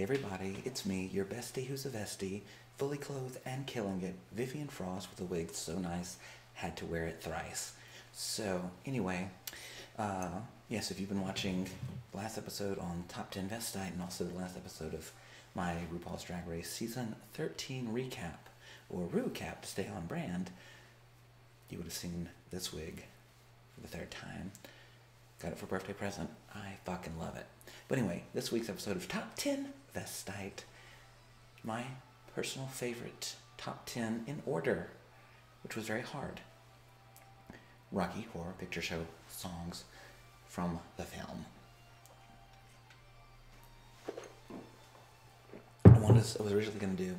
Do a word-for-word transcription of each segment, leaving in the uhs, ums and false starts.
Hey everybody, it's me, your bestie who's a vestie, fully clothed and killing it, Vivian Frost with a wig so nice, had to wear it thrice. So, anyway, uh, yes, if you've been watching the last episode on Top ten Vestite and also the last episode of my RuPaul's Drag Race Season thirteen recap, or RuCap to stay on brand, you would have seen this wig for the third time. Got it for a birthday present. I fucking love it. But anyway, this week's episode of Top ten Vestite, my personal favorite Top ten in order, which was very hard. Rocky Horror Picture Show songs from the film. I wanted to, I was originally going to do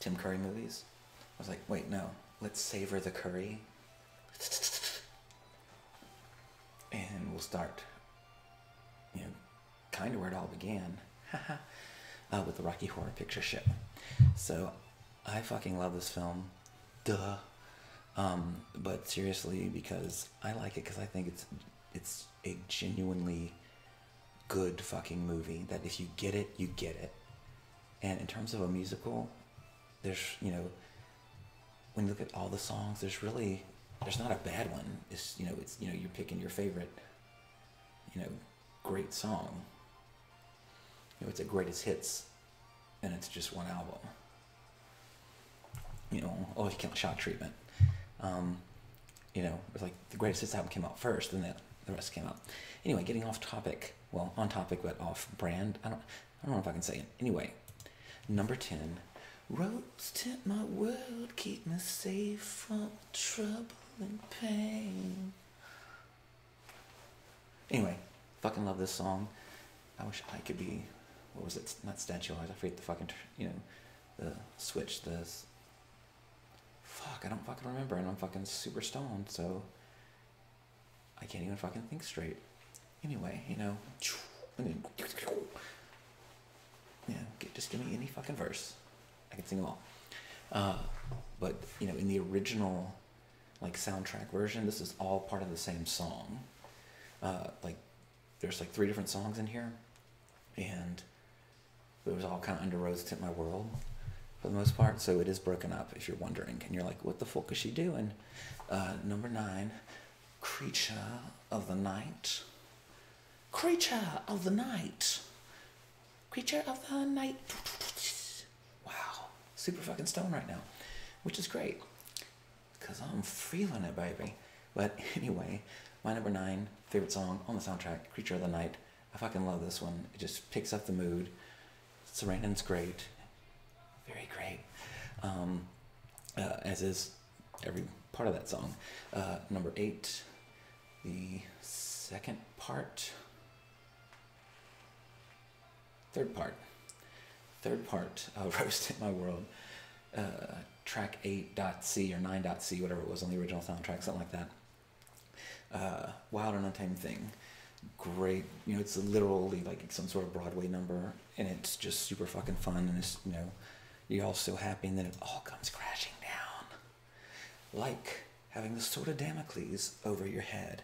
Tim Curry movies. I was like, wait, no, let's savor the curry. And we'll start, you know, kind of where it all began, uh, with the Rocky Horror Picture Show. So, I fucking love this film, duh. Um, but seriously, because I like it, because I think it's it's a genuinely good fucking movie. That if you get it, you get it. And in terms of a musical, there's, you know, when you look at all the songs, there's really there's not a bad one. It's, you know, it's, you know, you're picking your favorite, you know, great song. You know, it's a greatest hits, and it's just one album. You know, oh, you can't shock treatment. Um, you know, it was like the greatest hits album came out first, and then the rest came out. Anyway, getting off topic. Well, on topic, but off brand. I don't, I don't know if I can say it. Anyway, number ten. Ropes tint my world, keep me safe from trouble and pain. Anyway, fucking love this song. I wish I could be, what was it, not statuized, I forget the fucking, you know, the switch, the, fuck, I don't fucking remember, and I'm fucking super stoned, so I can't even fucking think straight. Anyway, you know, and then, yeah, just give me any fucking verse. I can sing them all. Uh, but, you know, in the original, like, soundtrack version, this is all part of the same song. Uh, like, there's like three different songs in here, and it was all kind of under Rose Tint My World for the most part, so it is broken up if you're wondering, and you're like, what the fuck is she doing? Uh, number nine, Creature of the Night. Creature of the Night. Creature of the Night. Wow, super fucking stoned right now, which is great, because I'm feeling it, baby. But anyway, my number nine favorite song on the soundtrack, Creature of the Night. I fucking love this one. It just picks up the mood. Sarandon's great. Very great. Um, uh, as is every part of that song. Uh, number eight, the second part. Third part. Third part of Roast in My World. Uh, track eight dot C or nine dot C, whatever it was on the original soundtrack, something like that. Uh, Wild and Untamed Thing, great. You know, it's literally like some sort of Broadway number, and it's just super fucking fun, and it's, you know, you're all so happy, and then it all comes crashing down, like having the sword of Damocles over your head.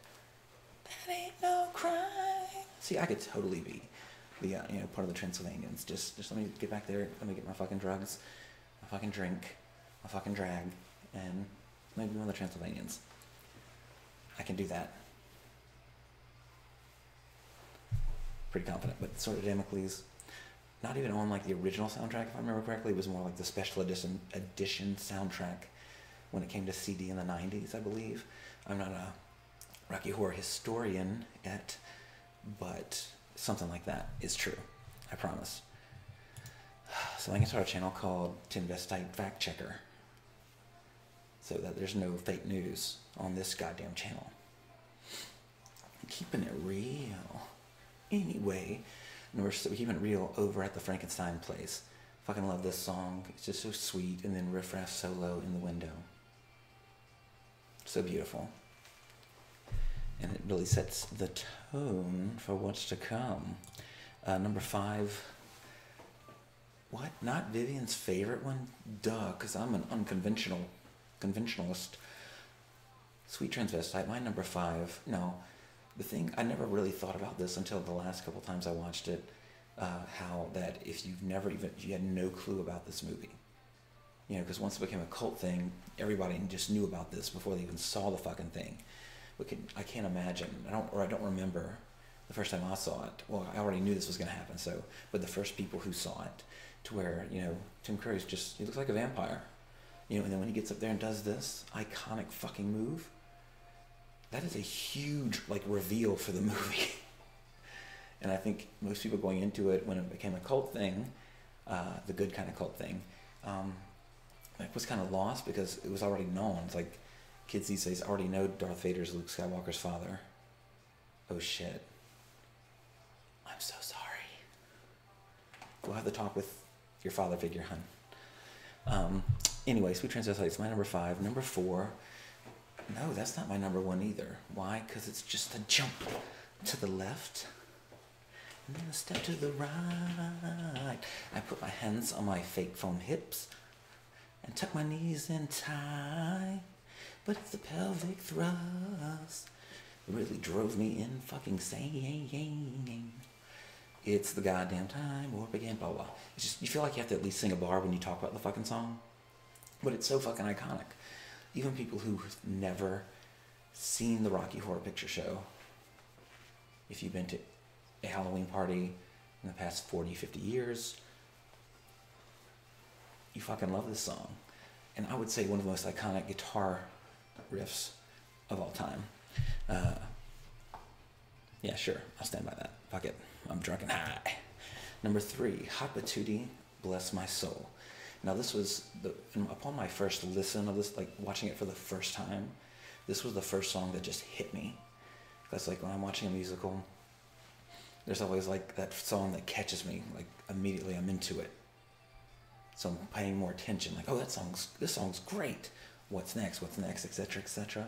That ain't no crime. See, I could totally be the uh, you know, part of the Transylvanians. Just, just let me get back there. Let me get my fucking drugs, my fucking drink, my fucking drag, and maybe one of the Transylvanians. I can do that. Pretty confident, but sort of Damocles, not even on like the original soundtrack, if I remember correctly. It was more like the special edition edition soundtrack when it came to C D in the nineties, I believe. I'm not a Rocky Horror historian yet, but something like that is true, I promise. So I can start a channel called Tim Vestite Fact Checker, so that there's no fake news on this goddamn channel. Keeping it real. Anyway, we're keeping it real over at the Frankenstein place. Fucking love this song. It's just so sweet. And then Riff Raff solo in the window. So beautiful. And it really sets the tone for what's to come. Uh, number five. What? Not Vivian's favorite one? Duh, because I'm an unconventional conventionalist. Sweet Transvestite, my number five. No, the thing, I never really thought about this until the last couple times I watched it, uh, how that if you've never even, you had no clue about this movie. You know, because once it became a cult thing, everybody just knew about this before they even saw the fucking thing. We can, I can't imagine, I don't, or I don't remember the first time I saw it. Well, I already knew this was going to happen, so, but the first people who saw it, to where, you know, Tim Curry's just, he looks like a vampire. You know, and then when he gets up there and does this iconic fucking move, that is a huge, like, reveal for the movie. And I think most people going into it, when it became a cult thing, uh, the good kind of cult thing, um, like, was kind of lost because it was already known. It's like, kids these days already know Darth Vader's Luke Skywalker's father. Oh shit. I'm so sorry. We'll have to talk with your father figure, hun. Um, anyway, Sweet Transvestite, my number five. Number four. No, that's not my number one either. Why? Because it's just a jump to the left. And then a step to the right. I put my hands on my fake foam hips. And tuck my knees in tight. But it's the pelvic thrust that really drove me in fucking sane. It's the goddamn time, warp again, blah, blah. It's just, you feel like you have to at least sing a bar when you talk about the fucking song. But it's so fucking iconic. Even people who've never seen the Rocky Horror Picture Show, if you've been to a Halloween party in the past forty, fifty years, you fucking love this song. And I would say one of the most iconic guitar riffs of all time. Uh, yeah, sure, I'll stand by that. Fuck it, I'm drunk and high. Number three, Hot Patootie, Bless My Soul. Now this was, the, upon my first listen of this, like watching it for the first time, this was the first song that just hit me. That's like when I'm watching a musical, there's always like that song that catches me, like immediately I'm into it. So I'm paying more attention, like, oh, that song's, this song's great. What's next, what's next, et cetera, et cetera.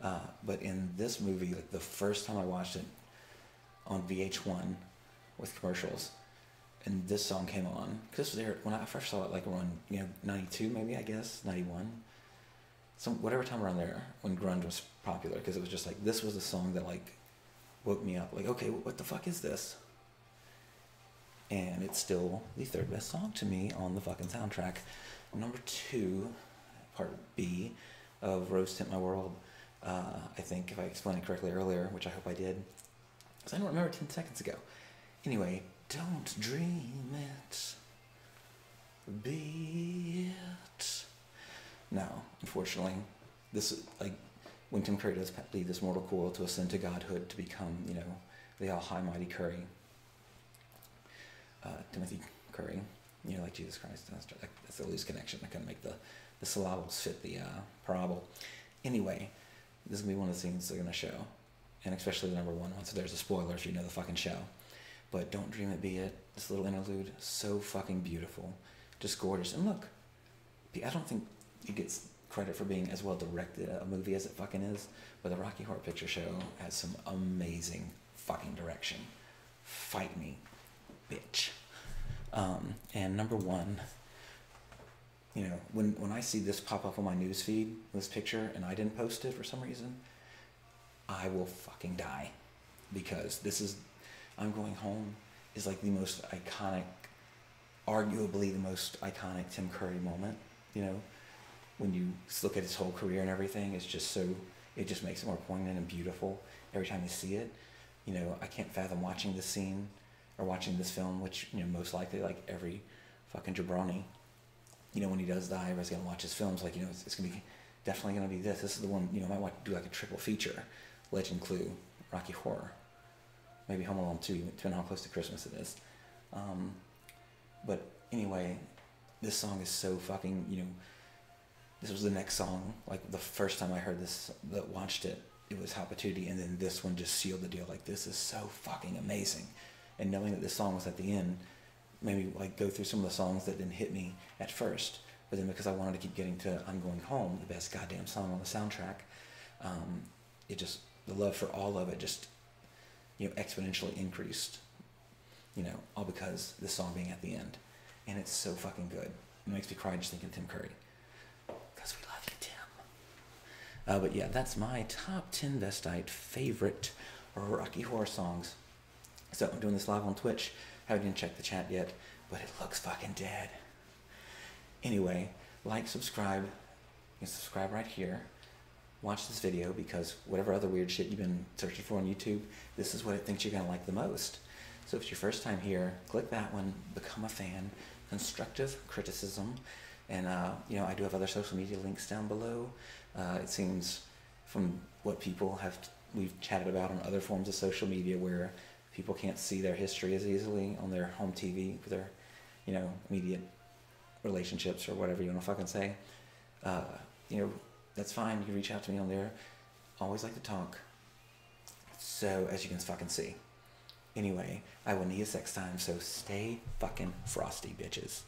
Uh, but in this movie, like the first time I watched it on V H one with commercials, and this song came on, because there, when I first saw it, like around, you know, ninety-two maybe, I guess, ninety-one. Some, whatever time around there, when grunge was popular, because it was just like, this was a song that like woke me up, like, okay, what the fuck is this? And it's still the third best song to me on the fucking soundtrack. Number two, part B of Rose Tint My World, uh, I think if I explained it correctly earlier, which I hope I did, because I don't remember ten seconds ago. Anyway, don't dream it, be it. Now, unfortunately, this, like, when Tim Curry does leave this mortal coil to ascend to godhood to become, you know, the all-high mighty Curry, Uh, Timothy Curry, you know, like Jesus Christ. That's a loose connection. I couldn't make the, the syllables fit the uh, parable. Anyway, this is going to be one of the scenes they're going to show, and especially the number one one, so there's a spoiler if you know the fucking show. But Don't Dream It Be It, this little interlude, so fucking beautiful, just gorgeous. And look, I don't think it gets credit for being as well directed a movie as it fucking is, but the Rocky Horror Picture Show has some amazing fucking direction. Fight me, bitch. Um, and number one, you know, when, when I see this pop up on my news feed, this picture, and I didn't post it for some reason, I will fucking die, because this is, I'm Going Home is like the most iconic, arguably the most iconic Tim Curry moment, you know, when you look at his whole career and everything, it's just so, it just makes it more poignant and beautiful every time you see it. You know, I can't fathom watching this scene, or watching this film, which, you know, most likely, like every fucking jabroni, you know, when he does die, everybody's gonna watch his films, like, you know, it's, it's gonna be, definitely gonna be this, this is the one, you know, I might want to do like a triple feature, Legend, Clue, Rocky Horror, maybe Home Alone two, depending on how close to Christmas it is, um, but anyway, this song is so fucking, you know, this was the next song, like, the first time I heard this, that watched it, it was Hot Patootie, and then this one just sealed the deal, like, this is so fucking amazing. And knowing that this song was at the end, maybe like go through some of the songs that didn't hit me at first, but then because I wanted to keep getting to I'm Going Home, the best goddamn song on the soundtrack, um, it just, the love for all of it just, you know, exponentially increased, you know, all because this song being at the end. And it's so fucking good. It makes me cry just thinking of Tim Curry. Because we love you, Tim. Uh, but yeah, that's my top ten Vestite favorite Rocky Horror songs. So I'm doing this live on Twitch. Haven't even checked the chat yet, but it looks fucking dead. Anyway, like, subscribe. You can subscribe right here. Watch this video, because whatever other weird shit you've been searching for on YouTube, this is what it thinks you're gonna like the most. So if it's your first time here, click that one, become a fan, constructive criticism, and uh, you know, I do have other social media links down below. Uh, it seems from what people have, we've chatted about on other forms of social media where people can't see their history as easily on their home T V with their, you know, immediate relationships or whatever you wanna fucking say. Uh, you know, that's fine, you can reach out to me on there. Always like to talk. So, as you can fucking see. Anyway, I will need you next time, so stay fucking frosty, bitches.